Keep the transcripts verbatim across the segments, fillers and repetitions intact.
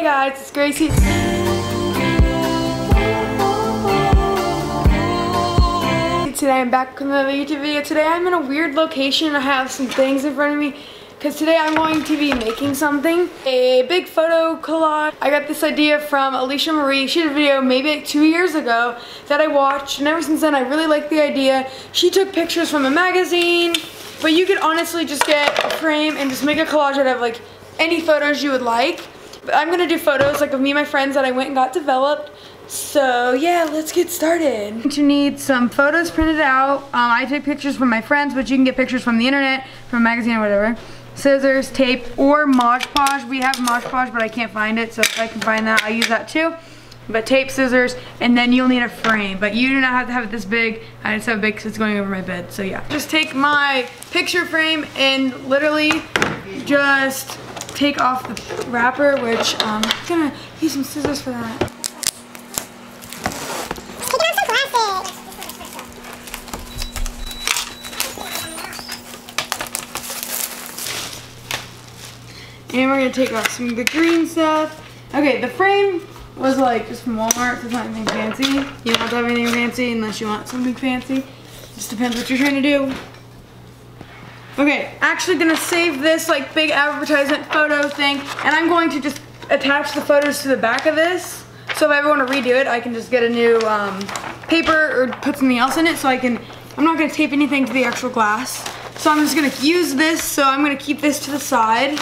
Hey guys, it's Gracie. Today I'm back with another YouTube video. Today I'm in a weird location. I have some things in front of me because today I'm going to be making something. A big photo collage. I got this idea from Alicia Marie. She did a video maybe like two years ago that I watched, and ever since then I really liked the idea. She took pictures from a magazine, but you could honestly just get a frame and just make a collage out of like any photos you would like. But I'm gonna do photos like of me and my friends that I went and got developed. So yeah, let's get started. You need some photos printed out. Um, I take pictures from my friends, but you can get pictures from the internet, from a magazine or whatever. Scissors, tape, or Mod Podge. We have Mod Podge, but I can't find it, so if I can find that, I use that too. But tape, scissors, and then you'll need a frame. But you do not have to have it this big. I just have it big because it's going over my bed, so yeah. Just take my picture frame and literally just take off the wrapper, which um, I'm gonna use some scissors for that. And we're gonna take off some of the green stuff. Okay, the frame was like just from Walmart, so it's not anything fancy. You don't have to have anything fancy unless you want something fancy. Just depends what you're trying to do. Okay, actually gonna save this like big advertisement photo thing, and I'm going to just attach the photos to the back of this. So if I ever wanna redo it, I can just get a new um, paper or put something else in it, so I can, I'm not gonna tape anything to the actual glass. So I'm just gonna use this, so I'm gonna keep this to the side.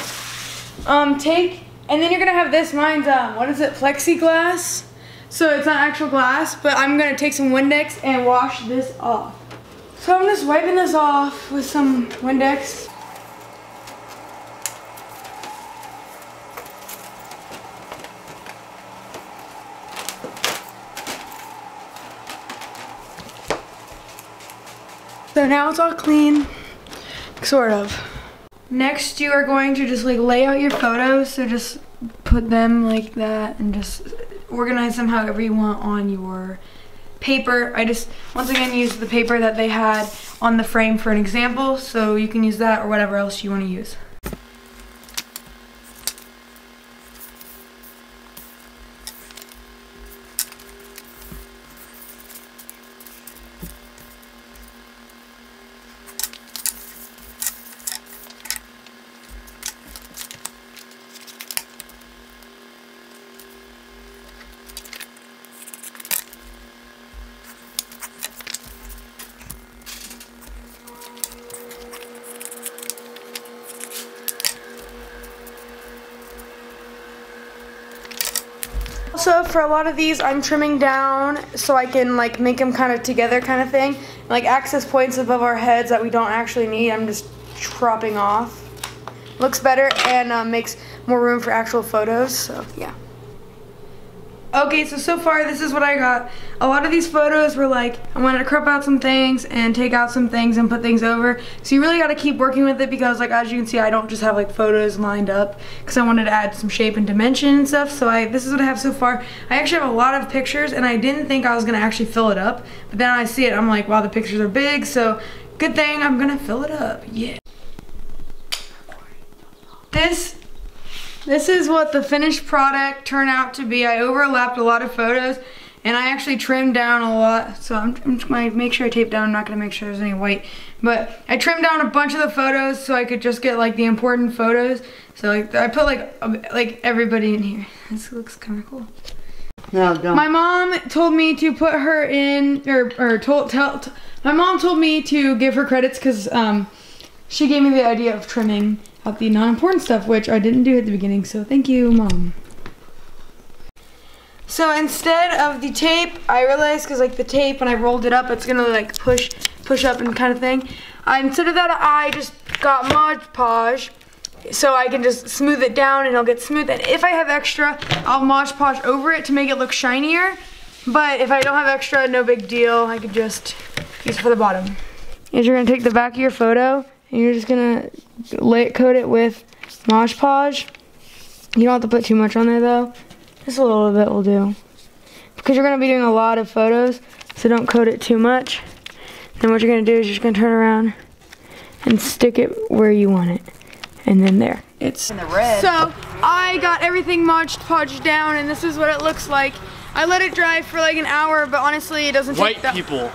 Um, take, and then you're gonna have this, mine's, um, what is it, plexiglass? So it's not actual glass, but I'm gonna take some Windex and wash this off. So I'm just wiping this off with some Windex. So now it's all clean, sort of. Next, you are going to just like lay out your photos, so just put them like that and just organize them however you want on your paper. I just, once again, used the paper that they had on the frame for an example, so you can use that or whatever else you want to use. Also, for a lot of these, I'm trimming down so I can like make them kind of together kind of thing. Like access points above our heads that we don't actually need, I'm just chopping off. Looks better and uh, makes more room for actual photos, so yeah. Okay, so so far this is what I got. A lot of these photos were like, I wanted to crop out some things and take out some things and put things over. So you really gotta keep working with it because like as you can see, I don't just have like photos lined up because I wanted to add some shape and dimension and stuff. So I, this is what I have so far. I actually have a lot of pictures and I didn't think I was gonna actually fill it up. But then I see it, I'm like, wow, the pictures are big. So good thing I'm gonna fill it up, yeah. This This is what the finished product turned out to be. I overlapped a lot of photos and I actually trimmed down a lot. So I'm, I'm just gonna make sure I tape down. I'm not gonna make sure there's any white. But I trimmed down a bunch of the photos so I could just get like the important photos. So like, I put like like everybody in here. This looks kinda cool. No, don't. My mom told me to put her in, or, or told, tell, my mom told me to give her credits because um, she gave me the idea of trimming out the non-important stuff, which I didn't do at the beginning, so thank you, Mom. So instead of the tape, I realized, because like the tape, when I rolled it up, it's gonna like push push up and kind of thing. I, instead of that, I just got Mod Podge, so I can just smooth it down and it'll get smooth. And if I have extra, I'll Mod Podge over it to make it look shinier. But if I don't have extra, no big deal. I could just use it for the bottom. Is you're gonna take the back of your photo, and you're just gonna lay it, coat it with Mod Podge. You don't have to put too much on there though. Just a little bit will do. Because you're gonna be doing a lot of photos, so don't coat it too much. Then what you're gonna do is you're just gonna turn around and stick it where you want it. and then there. It's in the red. So I got everything Mod Podged down, and this is what it looks like. I let it dry for like an hour, but honestly, it doesn't White take that. people.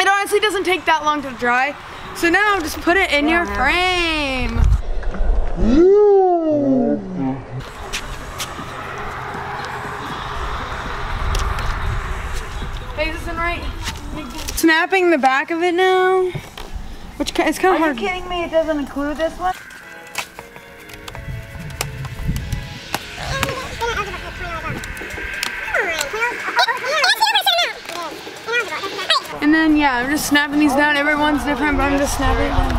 It honestly doesn't take that long to dry. So now just put it in yeah. your frame. Hey, is this in right? Snapping the back of it now, which is kind of hard. Are you kidding me? It doesn't include this one. And then yeah, I'm just snapping these down. Everyone's different, but I'm just snapping them down.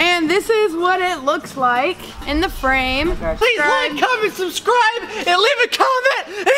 And this is what it looks like in the frame. Please like, comment, subscribe, and leave a comment.